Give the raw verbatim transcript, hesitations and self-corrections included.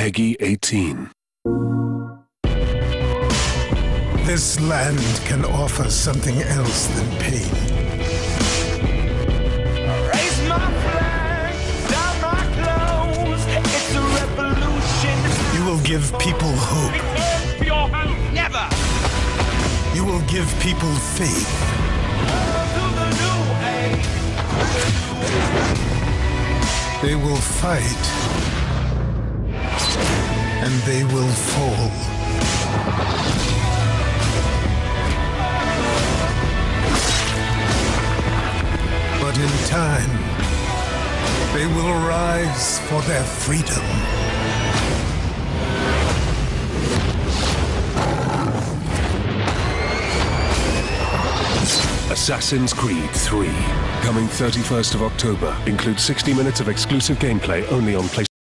Peggy eighteen. This land can offer something else than pain. Raise my flag, down my clothes. It's a revolution. You will give people hope. Return to your home. Never. You will give people faith. To the new age. They will fight. And they will fall. But in time, they will rise for their freedom. Assassin's Creed three, coming thirty-first of October, includes sixty minutes of exclusive gameplay only on PlayStation.